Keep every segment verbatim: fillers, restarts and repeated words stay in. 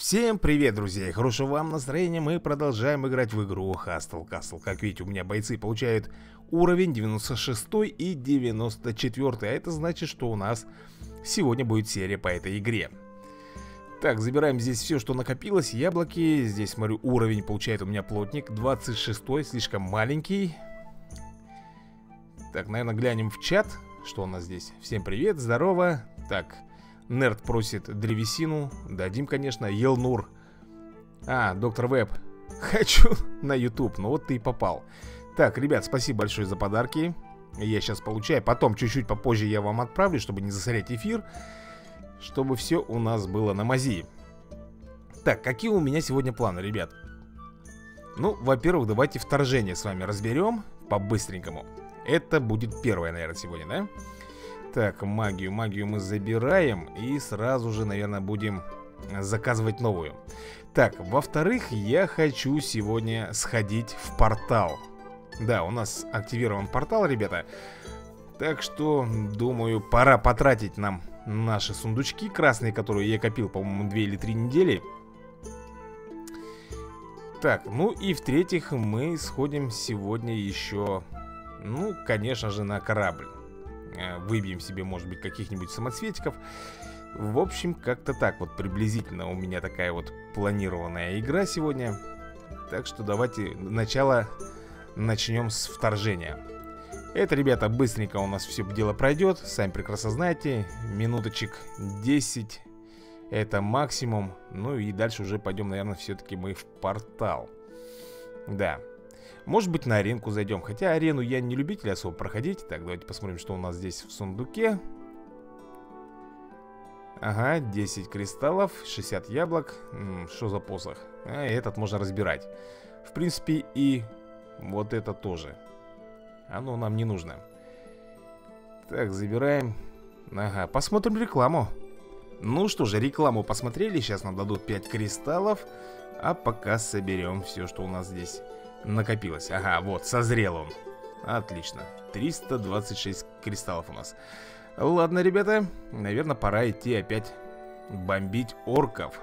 Всем привет, друзья, и хорошего вам настроения. Мы продолжаем играть в игру Hustle Castle. Как видите, у меня бойцы получают уровень девяносто шесть и девяносто четыре, а это значит, что у нас сегодня будет серия по этой игре. Так, забираем здесь все, что накопилось, яблоки. Здесь, смотрю, уровень получает у меня плотник двадцать шесть, слишком маленький. Так, наверное, глянем в чат, что у нас здесь. Всем привет, здорово. Так, Нерд просит древесину. Дадим, конечно. Елнур. А, доктор Веб. Хочу на YouTube. Ну вот ты и попал. Так, ребят, спасибо большое за подарки. Я сейчас получаю. Потом чуть-чуть попозже я вам отправлю, чтобы не засорять эфир. Чтобы все у нас было на мази. Так, какие у меня сегодня планы, ребят? Ну, во-первых, давайте вторжение с вами разберем по-быстренькому. Это будет первое, наверное, сегодня, да? Так, магию, магию мы забираем. И сразу же, наверное, будем заказывать новую. Так, во-вторых, я хочу сегодня сходить в портал. Да, у нас активирован портал, ребята. Так что, думаю, пора потратить нам наши сундучки красные, которые я копил, по-моему, две или три недели. Так, ну и в-третьих, мы сходим сегодня еще, ну, конечно же, на корабль. Выбьем себе, может быть, каких-нибудь самоцветиков. В общем, как-то так вот приблизительно у меня такая вот планированная игра сегодня. Так что давайте начало начнем с вторжения. Это, ребята, быстренько у нас все дело пройдет. Сами прекрасно знаете. Минуточек десять. Это максимум. Ну и дальше уже пойдем, наверное, все-таки мы в портал. Да. Может быть, на аренку зайдем. Хотя арену я не любитель особо проходить. Так, давайте посмотрим, что у нас здесь в сундуке. Ага, десять кристаллов, шестьдесят яблок. М-м, что за посох? А, этот можно разбирать. В принципе, и вот это тоже. Оно нам не нужно. Так, забираем. Ага, посмотрим рекламу. Ну что же, рекламу посмотрели. Сейчас нам дадут пять кристаллов. А пока соберем все, что у нас здесь накопилось. Ага, вот, созрел он. Отлично. триста двадцать шесть кристаллов у нас. Ладно, ребята, наверное, пора идти опять бомбить орков.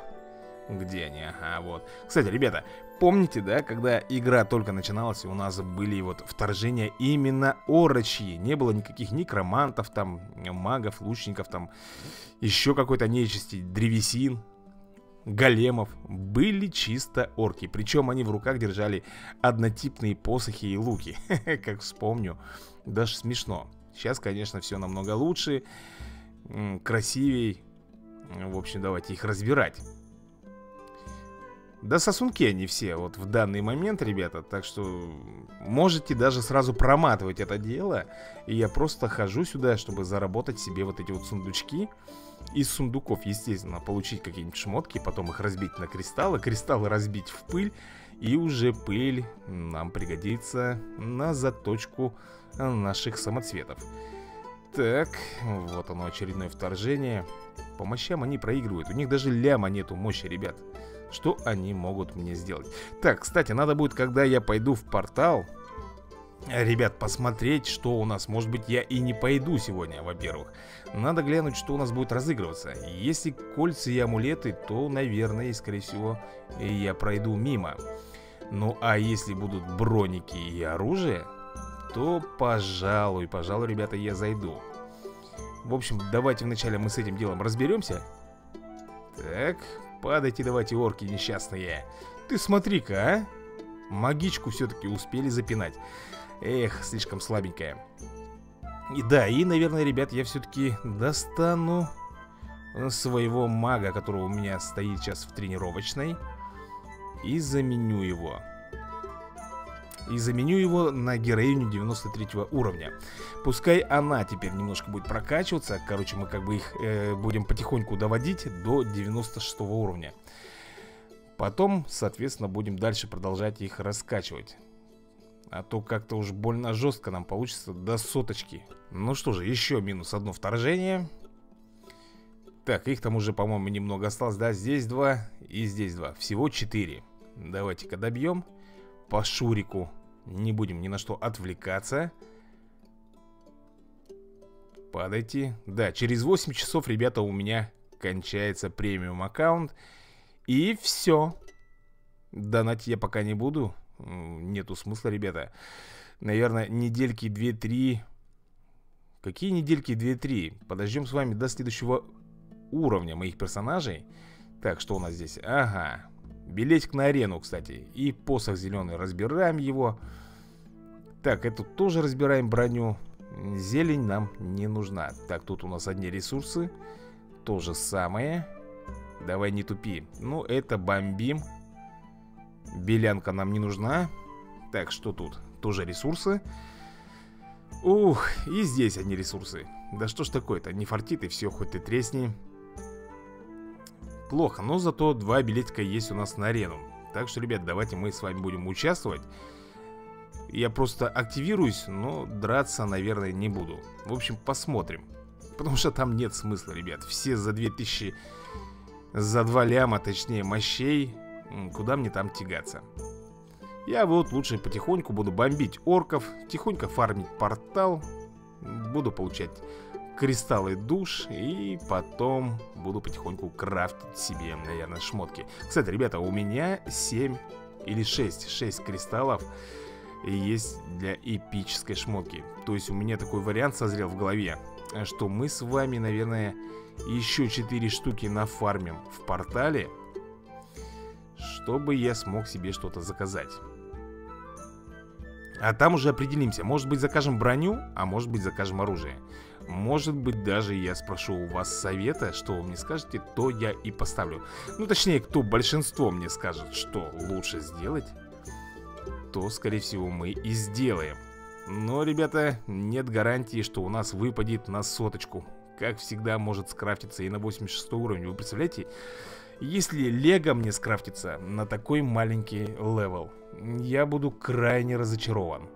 Где они? Ага, вот. Кстати, ребята, помните, да, когда игра только начиналась, у нас были вот вторжения именно орочьи. Не было никаких некромантов, там, магов, лучников, там, еще какой-то нечисти, древесин, големов. Были чисто орки. Причем они в руках держали однотипные посохи и луки. Как вспомню, даже смешно. Сейчас, конечно, все намного лучше, красивей. В общем, давайте их разбирать. Да сосунки они все вот в данный момент, ребята. Так что можете даже сразу проматывать это дело. И я просто хожу сюда, чтобы заработать себе вот эти вот сундучки. Из сундуков, естественно, получить какие-нибудь шмотки, потом их разбить на кристаллы, кристаллы разбить в пыль. И уже пыль нам пригодится на заточку наших самоцветов. Так, вот оно, очередное вторжение. По мощам они проигрывают. У них даже ляма нету мощи, ребят. Что они могут мне сделать? Так, кстати, надо будет, когда я пойду в портал, ребят, посмотреть, что у нас. Может быть, я и не пойду сегодня, во-первых. Надо глянуть, что у нас будет разыгрываться. Если кольца и амулеты, то, наверное, скорее всего, я пройду мимо. Ну, а если будут броники и оружие, то, пожалуй, пожалуй, ребята, я зайду. В общем, давайте вначале мы с этим делом разберемся. Так, падайте давайте, орки несчастные. Ты смотри-ка, а? Магичку все-таки успели запинать. Эх, слишком слабенькая. И да, и, наверное, ребят, я все-таки достану своего мага, которого у меня стоит сейчас в тренировочной. И заменю его. И заменю его на героиню девяносто три уровня. Пускай она теперь немножко будет прокачиваться. Короче, мы как бы их э, будем потихоньку доводить до девяносто шесть уровня. Потом, соответственно, будем дальше продолжать их раскачивать. А то как-то уж больно жестко нам получится до соточки. Ну что же, еще минус одно вторжение. Так, их там уже, по-моему, немного осталось. Да, здесь два и здесь два. Всего четыре. Давайте-ка добьем по шурику. Не будем ни на что отвлекаться. Падайте. Да, через восемь часов, ребята, у меня кончается премиум аккаунт. И все. Донать я пока не буду. Нету смысла, ребята. Наверное, недельки две-три. Какие недельки две-три? Подождем с вами до следующего уровня моих персонажей. Так, что у нас здесь? Ага. Билетик на арену, кстати. И посох зеленый. Разбираем его. Так, эту тоже разбираем броню. Зелень нам не нужна. Так, тут у нас одни ресурсы. То же самое. Давай не тупи. Ну, это бомбим. Белянка нам не нужна. Так, что тут? Тоже ресурсы. Ух, и здесь одни ресурсы. Да что ж такое-то, не фартит и все, хоть ты тресни. Плохо, но зато два билетика есть у нас на арену. Так что, ребят, давайте мы с вами будем участвовать. Я просто активируюсь, но драться, наверное, не буду. В общем, посмотрим. Потому что там нет смысла, ребят. Все за две тысячи, за два ляма, точнее, мощей. Куда мне там тягаться? Я вот лучше потихоньку буду бомбить орков, тихонько фармить портал, буду получать кристаллы душ, и потом буду потихоньку крафтить себе, наверное, шмотки. Кстати, ребята, у меня семь или шесть, шесть кристаллов есть для эпической шмотки. То есть у меня такой вариант созрел в голове, что мы с вами, наверное, еще четыре штуки нафармим в портале, чтобы я смог себе что-то заказать. А там уже определимся. Может быть, закажем броню, а может быть, закажем оружие. Может быть, даже я спрошу у вас совета, что вы мне скажете, то я и поставлю. Ну, точнее, кто большинство мне скажет, что лучше сделать, то, скорее всего, мы и сделаем. Но, ребята, нет гарантии, что у нас выпадет на соточку. Как всегда, может скрафтиться и на восемьдесят шестой уровень. Вы представляете? Если лего мне скрафтится на такой маленький левел, я буду крайне разочарован.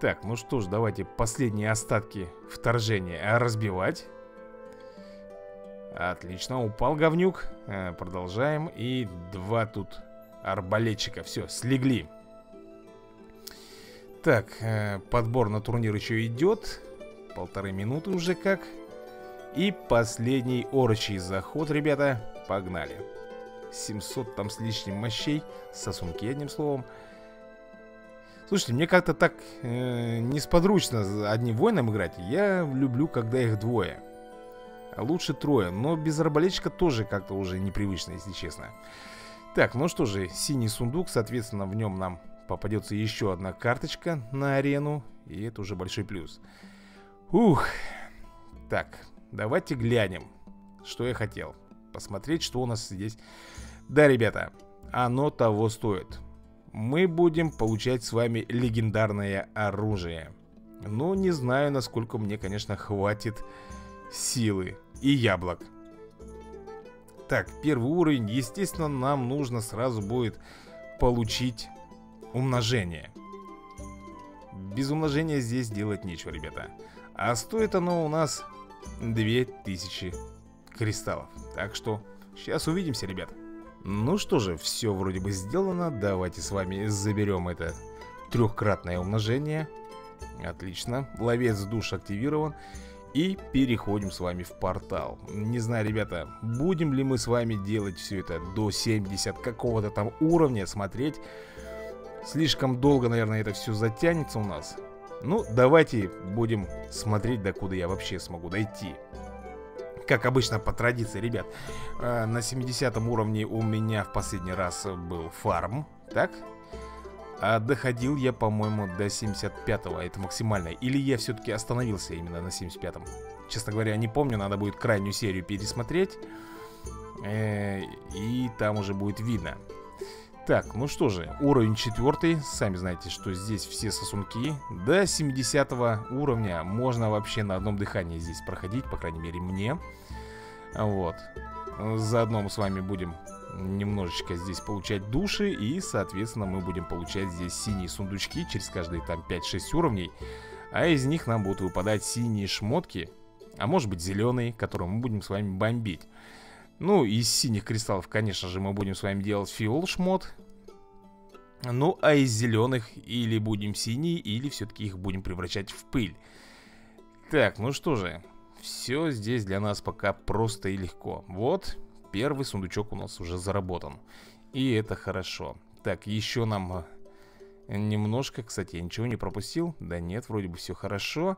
Так, ну что ж, давайте последние остатки вторжения разбивать. Отлично, упал говнюк. Продолжаем. И два тут арбалетчика. Все, слегли. Так, подбор на турнир еще идет. Полторы минуты уже как. И последний орочий заход, ребята. Погнали. семьсот там с лишним мощей. Сосунки, одним словом. Слушайте, мне как-то так э, несподручно одним воином играть. Я люблю, когда их двое. А лучше трое. Но без арбалетчика тоже как-то уже непривычно, если честно. Так, ну что же, синий сундук. Соответственно, в нем нам попадется еще одна карточка на арену. И это уже большой плюс. Ух. Так, давайте глянем, что я хотел. Посмотреть, что у нас здесь. Да, ребята, оно того стоит. Мы будем получать с вами легендарное оружие. Но не знаю, насколько мне, конечно, хватит силы и яблок. Так, первый уровень. Естественно, нам нужно сразу будет получить умножение. Без умножения здесь делать нечего, ребята. А стоит оно у нас две тысячи кристаллов. Так что сейчас увидимся, ребят. Ну что же, все вроде бы сделано. Давайте с вами заберем это трехкратное умножение. Отлично. Ловец душ активирован. И переходим с вами в портал. Не знаю, ребята, будем ли мы с вами делать все это до семидесятого какого-то там уровня, смотреть. Слишком долго, наверное, это все затянется у нас. Ну, давайте будем смотреть, докуда я вообще смогу дойти. Как обычно, по традиции, ребят, на семидесятом уровне у меня в последний раз был фарм, так? А доходил я, по-моему, до семьдесят пятого, это максимально. Или я все-таки остановился именно на семьдесят пятом? Честно говоря, не помню, надо будет крайнюю серию пересмотреть. И там уже будет видно. Так, ну что же, уровень четвертый. Сами знаете, что здесь все сосунки. До семидесятого уровня можно вообще на одном дыхании здесь проходить, по крайней мере мне. Вот. Заодно мы с вами будем немножечко здесь получать души. И, соответственно, мы будем получать здесь синие сундучки через каждые там пять-шесть уровней. А из них нам будут выпадать синие шмотки. А может быть зеленые, которые мы будем с вами бомбить. Ну, из синих кристаллов, конечно же, мы будем с вами делать фиол-шмот. Ну, а из зеленых или будем синие, или все-таки их будем превращать в пыль. Так, ну что же, все здесь для нас пока просто и легко. Вот, Первый сундучок у нас уже заработан. И это хорошо. Так, еще нам немножко, кстати, я ничего не пропустил. Да нет, вроде бы все хорошо.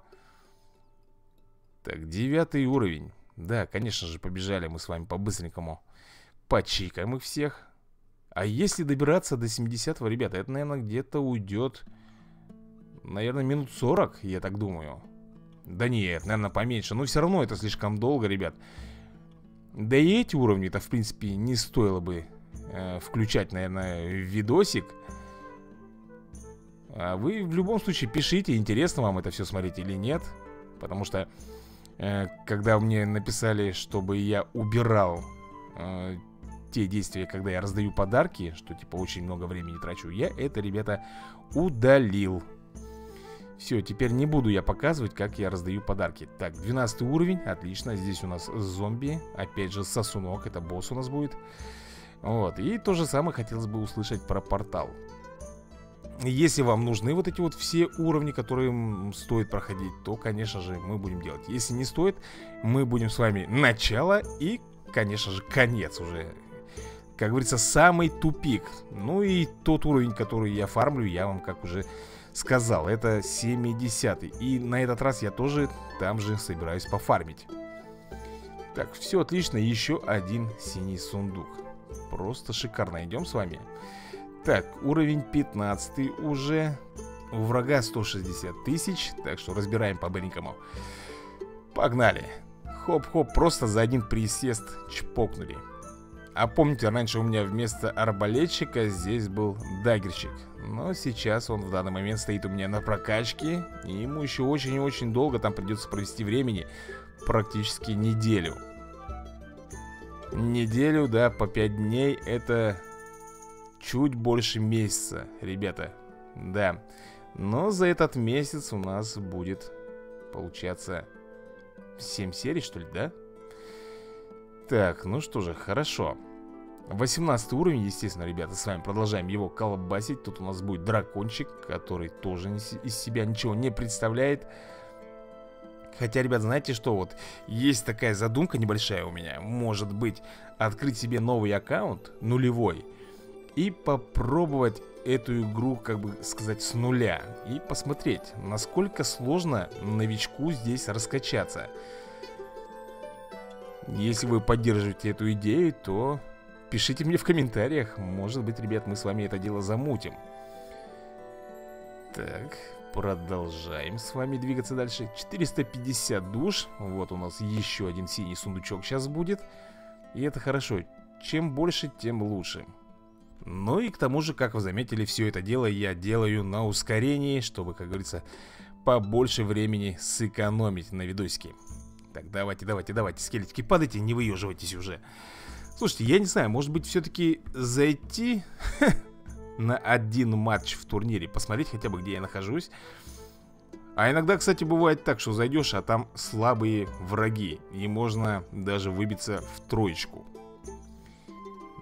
Так, девятый уровень. Да, конечно же, побежали мы с вами по-быстренькому. Почикаем их всех. А если добираться до семидесятого, ребята, это, наверное, где-то уйдет... Наверное, минут сорок, я так думаю. Да нет, наверное, поменьше. Но все равно это слишком долго, ребят. Да и эти уровни-то, в принципе, не стоило бы э, включать, наверное, в видосик. А вы в любом случае пишите, интересно вам это все смотреть или нет. Потому что, э, когда мне написали, чтобы я убирал э, те действия, когда я раздаю подарки, что, типа, очень много времени трачу, я это, ребята, удалил. Все, теперь не буду я показывать, как я раздаю подарки. Так, двенадцатый уровень, отлично. Здесь у нас зомби, опять же сосунок, это босс у нас будет. Вот, и то же самое хотелось бы услышать про портал. Если вам нужны вот эти вот все уровни, которые стоит проходить, то, конечно же, мы будем делать. Если не стоит, мы будем с вами начало и, конечно же, конец уже. Как говорится, самый тупик. Ну и тот уровень, который я фармлю, я вам как уже... сказал, это семидесятый. И на этот раз я тоже там же собираюсь пофармить. Так, все отлично. Еще один синий сундук. Просто шикарно. Идем с вами. Так, уровень пятнадцатый уже. У врага сто шестьдесят тысяч. Так что разбираем по-быренькому. Погнали. Хоп-хоп, просто за один присест чпокнули. А помните, раньше у меня вместо арбалетчика здесь был даггерщик. Но сейчас он в данный момент стоит у меня на прокачке. И ему еще очень и очень долго там придется провести времени. Практически неделю. Неделю, да, по пять дней. Это чуть больше месяца, ребята. Да. Но за этот месяц у нас будет получаться семь серий, что ли, да? Так, ну что же, хорошо. Восемнадцатый уровень, естественно, ребята, с вами продолжаем его колбасить. Тут у нас будет дракончик, который тоже из себя ничего не представляет. Хотя, ребят, знаете что, вот есть такая задумка небольшая у меня. Может быть, открыть себе новый аккаунт, нулевой, и попробовать эту игру, как бы сказать, с нуля. И посмотреть, насколько сложно новичку здесь раскачаться. Если вы поддерживаете эту идею, то пишите мне в комментариях. Может быть, ребят, мы с вами это дело замутим. Так, продолжаем с вами двигаться дальше. четыреста пятьдесят душ. Вот у нас еще один синий сундучок сейчас будет. И это хорошо. Чем больше, тем лучше. Ну и к тому же, как вы заметили, все это дело я делаю на ускорении, чтобы, как говорится, побольше времени сэкономить на видосике. Так, давайте, давайте, давайте, скелетики, падайте, не выеживайтесь уже. Слушайте, я не знаю, может быть, все-таки зайти на один матч в турнире, посмотреть хотя бы, где я нахожусь. А иногда, кстати, бывает так, что зайдешь, а там слабые враги, и можно даже выбиться в троечку.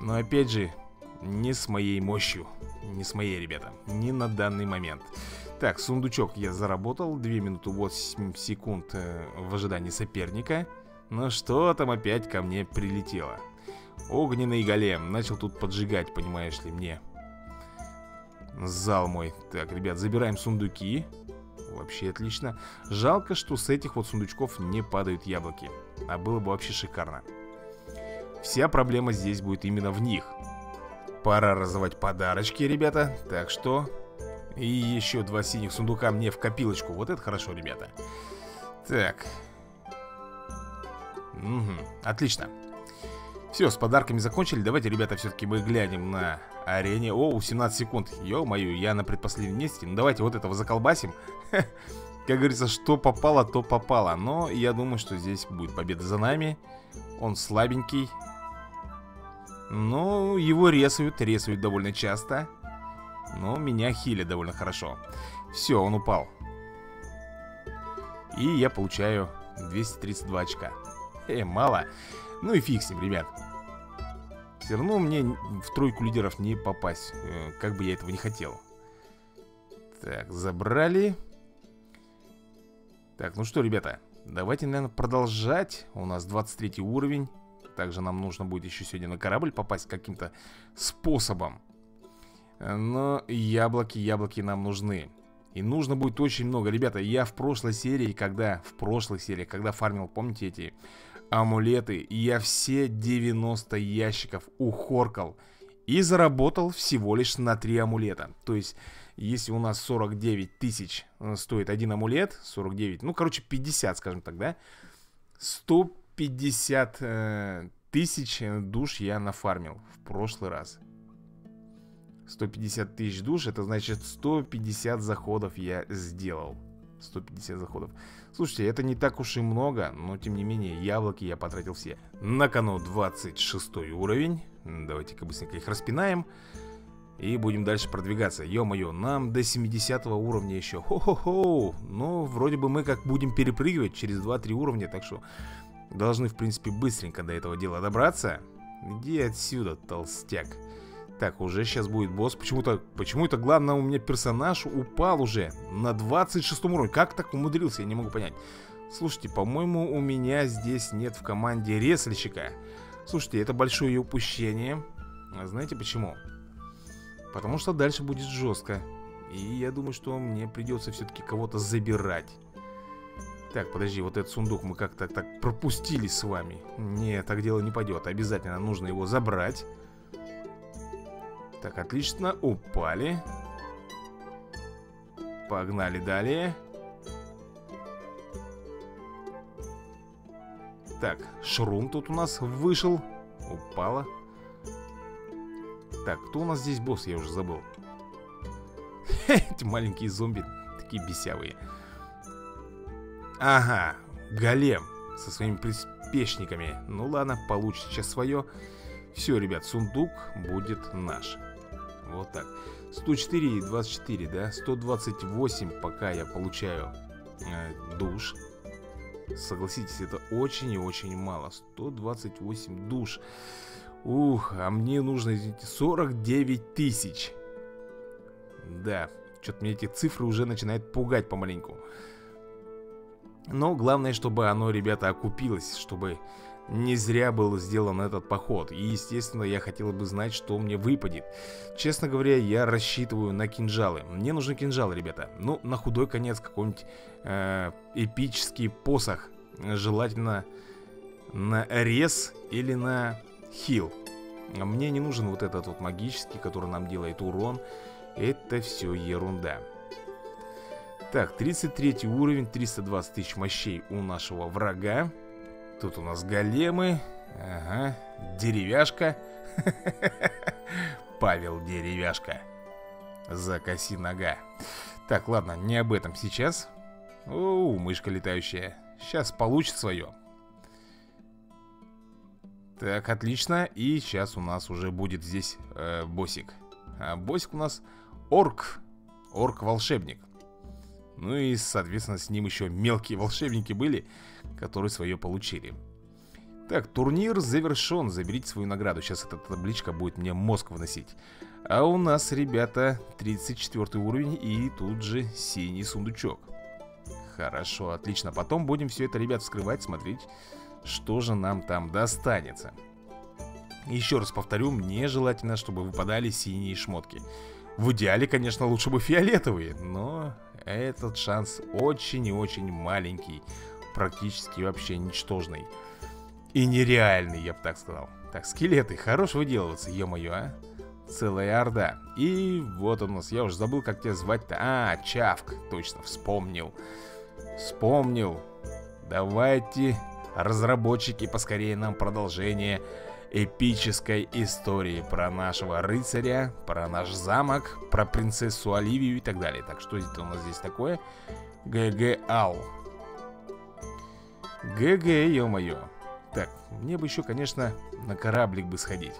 Но опять же, не с моей мощью, не с моей, ребята, не на данный момент. Так, сундучок я заработал. Две минуты восемь секунд э, в ожидании соперника. Ну что там опять ко мне прилетело? Огненный голем. Начал тут поджигать, понимаешь ли, мне. Зал мой. Так, ребят, забираем сундуки. Вообще отлично. Жалко, что с этих вот сундучков не падают яблоки. А было бы вообще шикарно. Вся проблема здесь будет именно в них. Пора раздавать подарочки, ребята. Так что... И еще два синих сундука мне в копилочку. Вот это хорошо, ребята. Так. Угу. Отлично. Все, с подарками закончили. Давайте, ребята, все-таки мы глянем на арене. О, семнадцать секунд. Ё-моё, я на предпоследнем месте. Ну, давайте вот этого заколбасим. Как говорится, что попало, то попало. Но я думаю, что здесь будет победа за нами. Он слабенький. Но его ресают. Ресают довольно часто. Но меня хилит довольно хорошо. Все, он упал. И я получаю двести тридцать два очка. Э, мало. Ну и фиг с ним, ребят. Все равно мне в тройку лидеров не попасть. Как бы я этого не хотел. Так, забрали. Так, ну что, ребята, давайте, наверное, продолжать. У нас двадцать третий уровень. Также нам нужно будет еще сегодня на корабль попасть каким-то способом. Но яблоки, яблоки нам нужны. И нужно будет очень много. Ребята, я в прошлой серии, когда... В прошлых сериях, когда фармил, помните эти амулеты, я все девяносто ящиков ухоркал. И заработал всего лишь на три амулета. То есть, если у нас сорок девять тысяч стоит один амулет, сорок девять, ну, короче, пятьдесят, скажем так, да? сто пятьдесят э, тысяч душ я нафармил в прошлый раз. сто пятьдесят тысяч душ, это значит сто пятьдесят заходов я сделал. сто пятьдесят заходов. Слушайте, это не так уж и много, но тем не менее, яблоки я потратил все. На кону двадцать шестой уровень. Давайте-ка быстренько их распинаем. И будем дальше продвигаться. Ё-моё, нам до семидесятого уровня еще. Хо-хо-хо. Но вроде бы мы как будем перепрыгивать через два-три уровня. Так что должны, в принципе, быстренько до этого дела добраться. Иди отсюда, толстяк. Так, уже сейчас будет босс. Почему-то, почему-то, главное, у меня персонаж упал уже на двадцать шестом уровне. Как так умудрился, я не могу понять. Слушайте, по-моему, у меня здесь нет в команде ресальщика. Слушайте, это большое упущение. А знаете почему? Потому что дальше будет жестко. И я думаю, что мне придется все-таки кого-то забирать. Так, подожди, вот этот сундук мы как-то так пропустили с вами. Нет, так дело не пойдет. Обязательно нужно его забрать. Так, отлично, упали. Погнали далее. Так, шрум тут у нас вышел. Упала. Так, кто у нас здесь босс? Я уже забыл. Эти маленькие зомби, такие бесявые. Ага, голем со своими приспешниками. Ну ладно, получит сейчас свое. Все, ребят, сундук будет наш. Вот так. сто четыре и двадцать четыре, да? сто двадцать восемь пока я получаю э, душ. Согласитесь, это очень и очень мало. сто двадцать восемь душ. Ух, а мне нужно, извините, сорок девять тысяч. Да, что-то мне эти цифры уже начинают пугать помаленьку. Но главное, чтобы оно, ребята, окупилось. Чтобы не зря был сделан этот поход. И, естественно, я хотел бы знать, что мне выпадет. Честно говоря, я рассчитываю на кинжалы. Мне нужны кинжалы, ребята. Ну, на худой конец какой-нибудь э, эпический посох. Желательно на рез или на хил. Мне не нужен вот этот вот магический, который нам делает урон. Это все ерунда. Так, тридцать третий уровень, триста двадцать тысяч мощей у нашего врага. Тут у нас големы. Ага, деревяшка. Павел Деревяшка. Закоси нога. Так, ладно, не об этом сейчас. О, мышка летающая. Сейчас получит свое. Так, отлично. И сейчас у нас уже будет здесь э, боссик. А боссик у нас орк. Орк-волшебник. Ну и, соответственно, с ним еще мелкие волшебники были, которые свое получили. Так, турнир завершен. Заберите свою награду. Сейчас эта табличка будет мне мозг выносить. А у нас, ребята, тридцать четвёртый уровень и тут же синий сундучок. Хорошо, отлично. Потом будем все это, ребят, вскрывать, смотреть, что же нам там достанется. Еще раз повторю, мне желательно, чтобы выпадали синие шмотки. В идеале, конечно, лучше бы фиолетовые, но этот шанс очень и очень маленький. Практически вообще ничтожный. И нереальный, я бы так сказал. Так, скелеты, хорош выделываться, ё-моё, а. Целая орда. И вот он у нас, я уже забыл, как тебя звать-то. А, Чавк, точно, вспомнил. Вспомнил. Давайте, разработчики, поскорее нам продолжение эпической истории про нашего рыцаря, про наш замок, про принцессу Оливию и так далее. Так, что это у нас здесь такое? ГГАЛ. ГГ, ё-моё. Так, мне бы еще, конечно, на кораблик бы сходить.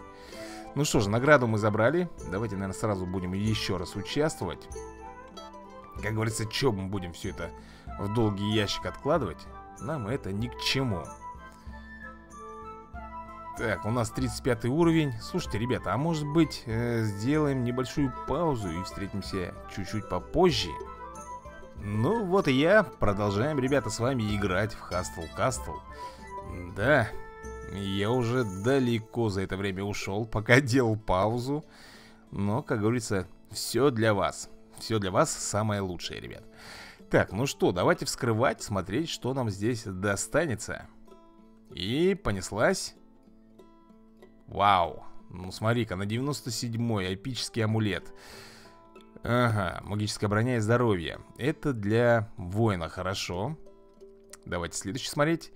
Ну что же, награду мы забрали. Давайте, наверное, сразу будем еще раз участвовать. Как говорится, чё мы будем все это в долгий ящик откладывать? Нам это ни к чему. Так, у нас тридцать пятый уровень. Слушайте, ребята, а может быть, э, сделаем небольшую паузу и встретимся чуть-чуть попозже? Ну вот и я. Продолжаем, ребята, с вами играть в Hustle Castle. Да, Я уже далеко за это время ушел, пока делал паузу. Но, как говорится, все для вас. Все для вас самое лучшее, ребят. Так, ну что, давайте вскрывать, смотреть, что нам здесь достанется. И понеслась. Вау. Ну смотри-ка, на девяносто седьмой эпический амулет. Ага, магическая броня и здоровье. Это для воина хорошо. Давайте следующий смотреть.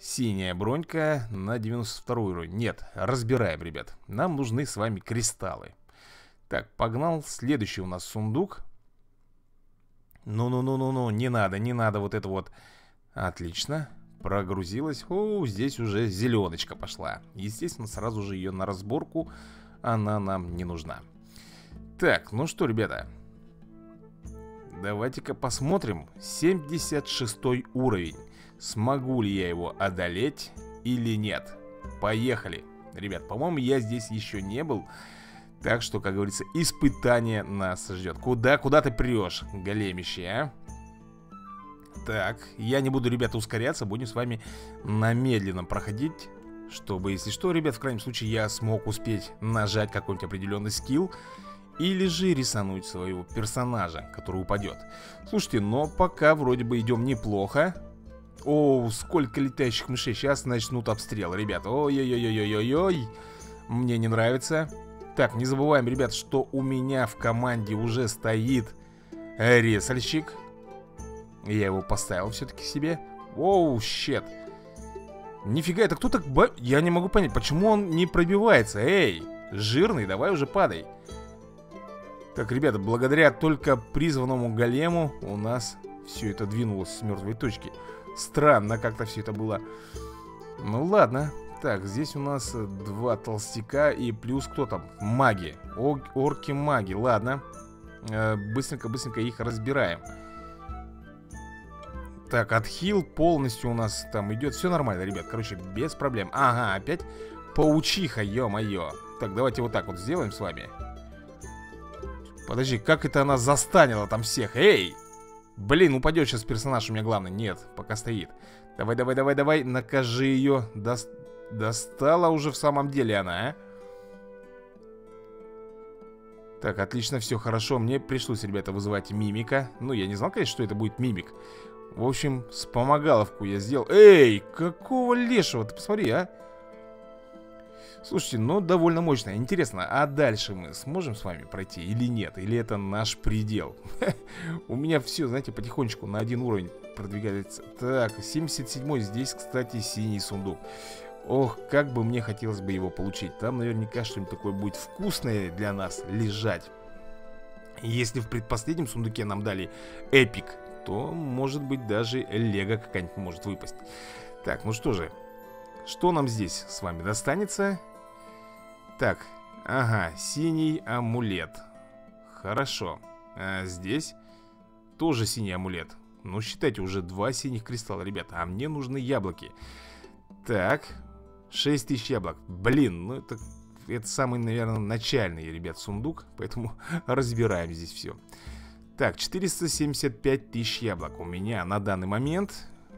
Синяя бронька на девяносто второй уровень. Нет, разбираем, ребят. Нам нужны с вами кристаллы. Так, погнал. Следующий у нас сундук. Ну-ну-ну-ну-ну, не надо, не надо вот это вот. Отлично, прогрузилась. О, здесь уже зеленочка пошла. Естественно, сразу же ее на разборку. Она нам не нужна. Так, ну что, ребята, давайте-ка посмотрим. Семьдесят шестой уровень. Смогу ли я его одолеть или нет? Поехали. Ребят, по-моему, я здесь еще не был. Так что, как говорится, испытание нас ждет. Куда, куда ты прешь, големище, а? Так, я не буду, ребята, ускоряться. Будем с вами на медленном проходить. Чтобы, если что, ребят, в крайнем случае я смог успеть нажать какой-нибудь определенный скилл. Или же рисануть своего персонажа, который упадет. Слушайте, но пока вроде бы идем неплохо. О, сколько летающих мышей. Сейчас начнут обстрел, ребята. Ой-ой-ой-ой-ой-ой. Мне не нравится. Так, не забываем, ребят, что у меня в команде уже стоит ресальщик. Я его поставил все-таки себе. Оу, щет. Нифига, это кто так... Бо... Я не могу понять, почему он не пробивается. Эй, жирный, давай уже падай. Так, ребята, благодаря только призванному голему у нас... Все это двинулось с мертвой точки. Странно как-то все это было. Ну ладно. Так, здесь у нас два толстяка. И плюс кто там? Маги. Орки-маги, ладно. Быстренько-быстренько их разбираем. Так, отхил полностью у нас там идет. Все нормально, ребят, короче, без проблем. Ага, опять паучиха, ё-моё. Так, давайте вот так вот сделаем с вами. Подожди, как это она застанила там всех? Эй! Блин, упадет сейчас персонаж у меня главный. Нет, пока стоит. Давай, давай, давай, давай, накажи ее. До... Достала уже в самом деле она, а? Так, отлично, все хорошо. Мне пришлось, ребята, вызывать мимика. Ну, я не знал, конечно, что это будет мимик. В общем, вспомогаловку я сделал. Эй, какого лешего? Ты посмотри, а? Слушайте, ну, довольно мощно. Интересно, а дальше мы сможем с вами пройти или нет? Или это наш предел? У меня все, знаете, потихонечку на один уровень продвигается. Так, семьдесят седьмой. Здесь, кстати, синий сундук. Ох, как бы мне хотелось бы его получить. Там наверняка что-нибудь такое будет вкусное для нас лежать. Если в предпоследнем сундуке нам дали эпик, то, может быть, даже лего какая-нибудь может выпасть. Так, ну что же. Что нам здесь с вами достанется? Так, ага, синий амулет. Хорошо. А здесь тоже синий амулет. Ну, считайте, уже два синих кристалла, ребята. А мне нужны яблоки. Так, шесть тысяч яблок. Блин, ну это, это самый, наверное, начальный, ребят, сундук. Поэтому разбираем здесь все. Так, четыреста семьдесят пять тысяч яблок у меня на данный момент.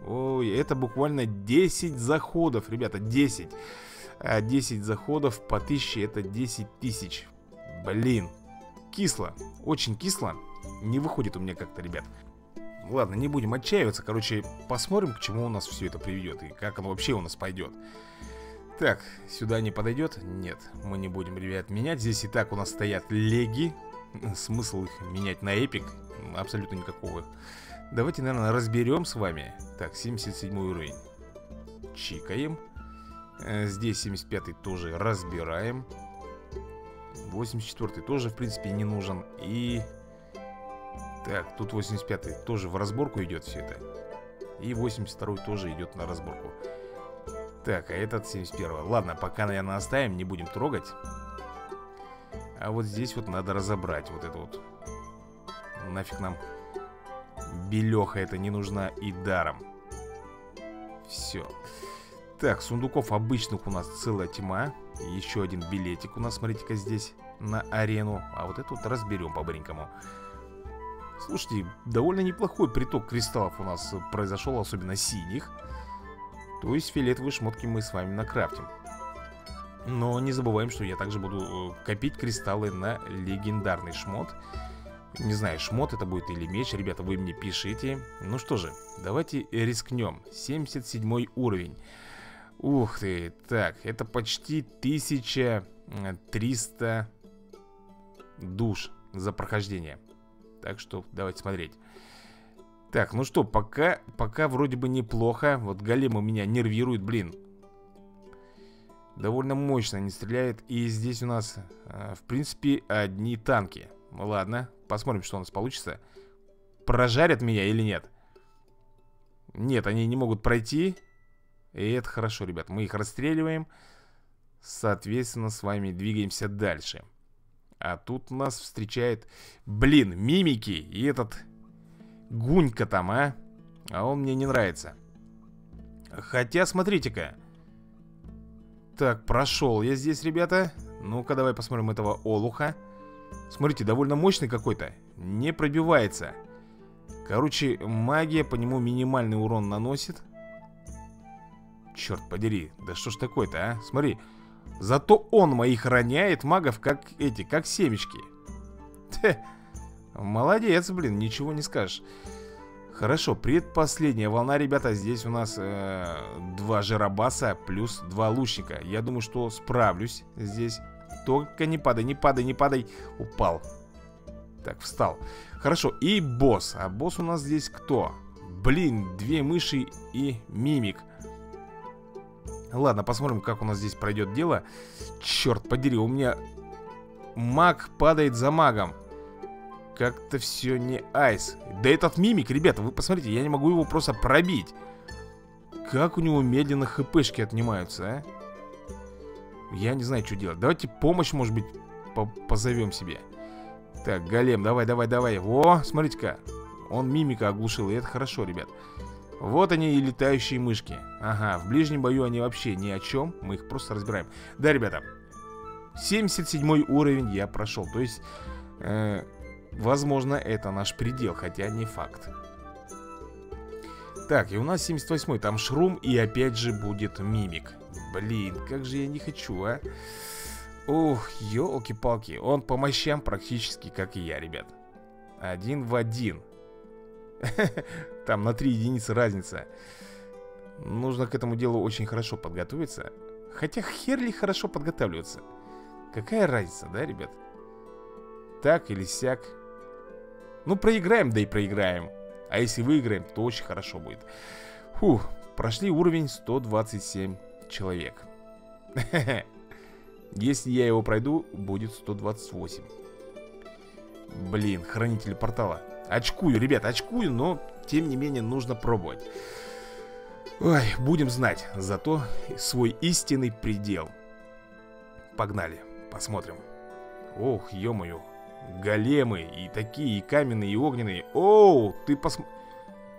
Ой, это буквально десять заходов, ребята, десять. десять заходов по тысяче, это десять тысяч. Блин, кисло, очень кисло. Не выходит у меня как-то, ребят. Ладно, не будем отчаиваться, короче, посмотрим, к чему у нас все это приведет. И как оно вообще у нас пойдет. Так, сюда не подойдет? Нет, мы не будем, ребят, менять. Здесь и так у нас стоят леги. Смысл их менять на эпик абсолютно никакого. Давайте, наверное, разберем с вами. Так, семьдесят седьмой уровень. Чикаем. Здесь семьдесят пятый тоже разбираем. восемьдесят четвёртый тоже, в принципе, не нужен. И... Так, тут восемьдесят пятый тоже в разборку идет все это. И восемьдесят второй тоже идет на разборку. Так, а этот семьдесят первый. Ладно, пока, наверное, оставим, не будем трогать. А вот здесь вот надо разобрать вот это вот. Нафиг нам... Белеха это не нужна и даром. Все. Так, сундуков обычных у нас целая тьма. Еще один билетик у нас, смотрите-ка, здесь на арену. А вот это вот разберем по-быренькому. Слушайте, довольно неплохой приток кристаллов у нас произошел, особенно синих. То есть фиолетовые шмотки мы с вами накрафтим. Но не забываем, что я также буду копить кристаллы на легендарный шмот. Не знаю, шмот это будет или меч. Ребята, вы мне пишите. Ну что же, давайте рискнем. семьдесят седьмой уровень. Ух ты, так, это почти тысяча триста душ за прохождение. Так что давайте смотреть. Так, ну что, пока, пока вроде бы неплохо. Вот големы меня нервируют, блин. Довольно мощно не стреляет. И здесь у нас, в принципе, одни танки. Ладно, посмотрим, что у нас получится. Прожарят меня или нет? Нет, они не могут пройти. И это хорошо, ребят. Мы их расстреливаем. Соответственно, с вами двигаемся дальше. А тут нас встречает... Блин, мимики. И этот Гунька там, а? А он мне не нравится. Хотя, смотрите-ка. Так, прошел я здесь, ребята. Ну-ка, давай посмотрим этого олуха. Смотрите, довольно мощный какой-то. Не пробивается. Короче, магия по нему минимальный урон наносит. Черт подери, да что ж такое-то, а? Смотри, зато он моих роняет магов, как эти, как семечки. Хе. Молодец, блин, ничего не скажешь. Хорошо, предпоследняя волна, ребята. Здесь у нас э, два жиробаса плюс два лучника. Я думаю, что справлюсь здесь. Только не падай, не падай, не падай. Упал. Так, встал. Хорошо, и босс. А босс у нас здесь кто? Блин, две мыши и мимик. Ладно, посмотрим, как у нас здесь пройдет дело. Черт подери, у меня маг падает за магом. Как-то все не айс. Да этот мимик, ребята, вы посмотрите, я не могу его просто пробить. Как у него медленно хпшки отнимаются, а? Я не знаю, что делать. Давайте помощь, может быть, по позовем себе. Так, голем, давай, давай, давай. Во, смотрите-ка. Он мимика оглушил, и это хорошо, ребят. Вот они и летающие мышки. Ага, в ближнем бою они вообще ни о чем. Мы их просто разбираем. Да, ребята, семьдесят седьмой уровень я прошел. То есть... Э возможно, это наш предел, хотя не факт. Так, и у нас семьдесят восьмой, там шрум, и опять же будет мимик. Блин, как же я не хочу, а. Ух, елки-палки. Он по мощам практически как и я, ребят. Один в один. Там на три единицы разница. Нужно к этому делу очень хорошо подготовиться. Хотя хер ли хорошо подготавливаться. Какая разница, да, ребят? Так или сяк. Ну, проиграем, да и проиграем. А если выиграем, то очень хорошо будет. Фух, прошли уровень сто двадцать семь человек. Если я его пройду, будет сто двадцать восемь. Блин, хранитель портала. Очкую, ребят, очкую, но тем не менее нужно пробовать. Ой, будем знать зато свой истинный предел. Погнали, посмотрим. Ох, ё-моё. Големы, и такие, и каменные, и огненные. Оу, ты пос...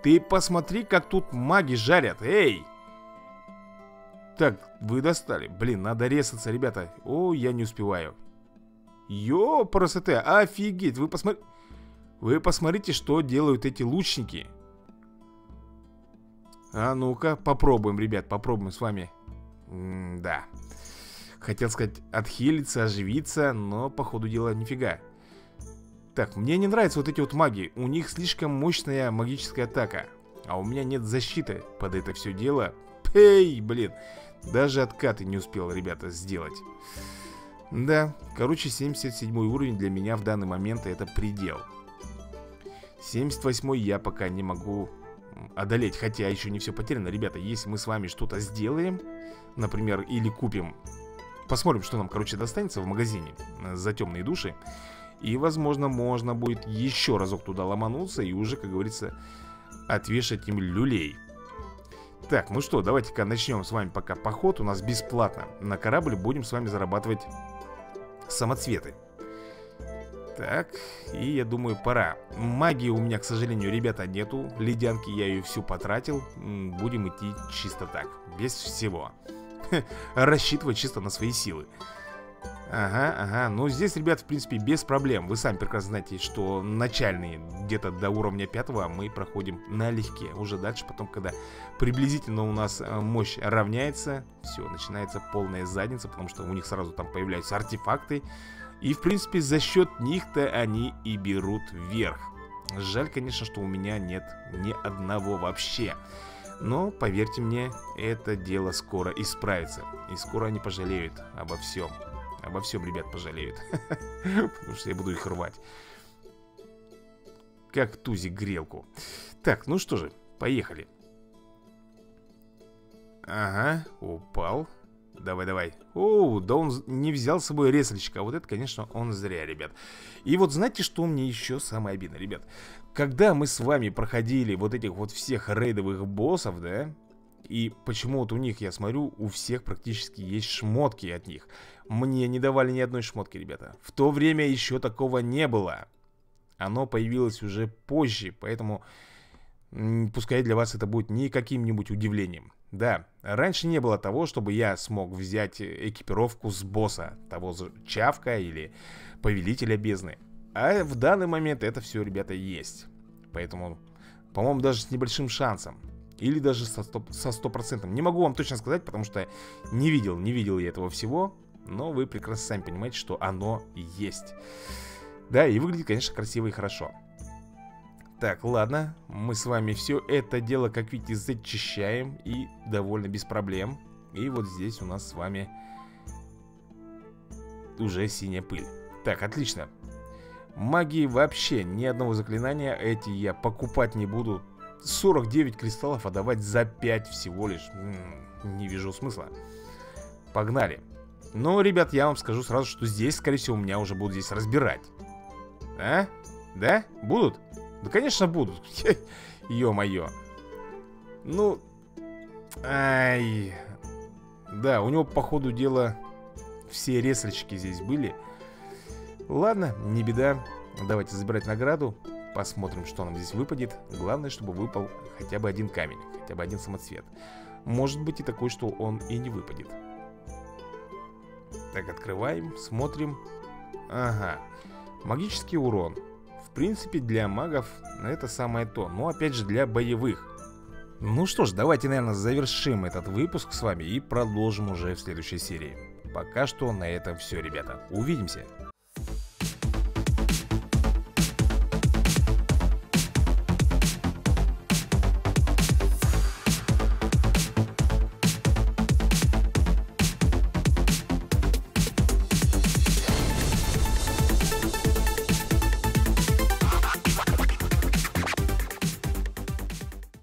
Ты посмотри, как тут маги жарят. Эй! Так, вы достали. Блин, надо резаться, ребята. О, я не успеваю. Ё-просоте, офигеть. Вы посмотри... Вы посмотрите, что делают эти лучники. А ну-ка, попробуем, ребят. Попробуем с вами. М-да. Хотел сказать, отхилиться, оживиться, но по ходу дела нифига. Так, мне не нравятся вот эти вот маги. У них слишком мощная магическая атака. А у меня нет защиты под это все дело. Пей, блин. Даже откаты не успел, ребята, сделать. Да, короче, семьдесят седьмой уровень для меня в данный момент это предел. семьдесят восьмой я пока не могу одолеть. Хотя еще не все потеряно, ребята. Если мы с вами что-то сделаем, например, или купим... Посмотрим, что нам, короче, достанется в магазине за темные души. И, возможно, можно будет еще разок туда ломануться и уже, как говорится, отвешать им люлей. Так, ну что, давайте-ка начнем с вами пока поход. У нас бесплатно на корабль будем с вами зарабатывать самоцветы. Так, и я думаю, пора. Магии у меня, к сожалению, ребята, нету. Ледянки я ее всю потратил. Будем идти чисто так, без всего. Рассчитывать чисто на свои силы. Ага, ага, ну здесь, ребят, в принципе, без проблем. Вы сами прекрасно знаете, что начальные где-то до уровня пятого мы проходим налегке. Уже дальше потом, когда приблизительно у нас мощь равняется, все, начинается полная задница, потому что у них сразу там появляются артефакты. И, в принципе, за счет них-то они и берут вверх. Жаль, конечно, что у меня нет ни одного вообще. Но, поверьте мне, это дело скоро исправится. И скоро они пожалеют обо всем. Обо всем, ребят, пожалеют. Потому что я буду их рвать как тузик грелку. Так, ну что же, поехали. Ага, упал. Давай-давай. О, да он не взял с собой ресличка. Вот это, конечно, он зря, ребят. И вот знаете, что мне еще самое обидное, ребят? Когда мы с вами проходили вот этих вот всех рейдовых боссов, да? И почему вот у них, я смотрю, у всех практически есть шмотки от них. Мне не давали ни одной шмотки, ребята. В то время еще такого не было. Оно появилось уже позже, поэтому пускай для вас это будет не каким-нибудь удивлением. Да, раньше не было того, чтобы я смог взять экипировку с босса, того же Чавка или Повелителя Бездны. А в данный момент это все, ребята, есть. Поэтому, по-моему, даже с небольшим шансом. Или даже со сто процентов. Не могу вам точно сказать, потому что не видел, не видел я этого всего. Но вы прекрасно сами понимаете, что оно есть. Да, и выглядит, конечно, красиво и хорошо. Так, ладно. Мы с вами все это дело, как видите, зачищаем. И довольно без проблем. И вот здесь у нас с вами уже синяя пыль. Так, отлично. Магии вообще ни одного заклинания. Эти я покупать не буду. сорок девять кристаллов отдавать за пять всего лишь. М-м, не вижу смысла. Погнали. Но, ребят, я вам скажу сразу, что здесь, скорее всего, у меня уже будут здесь разбирать. А? Да? Будут? Да, конечно, будут. Ё-моё. Ну... Ай... Да, у него, по ходу дела, все реслички здесь были. Ладно, не беда. Давайте забирать награду. Посмотрим, что нам здесь выпадет. Главное, чтобы выпал хотя бы один камень. Хотя бы один самоцвет. Может быть и такой, что он и не выпадет. Так, открываем, смотрим. Ага. Магический урон. В принципе, для магов это самое то. Но опять же, для боевых. Ну что ж, давайте, наверное, завершим этот выпуск с вами и продолжим уже в следующей серии. Пока что на этом все, ребята. Увидимся.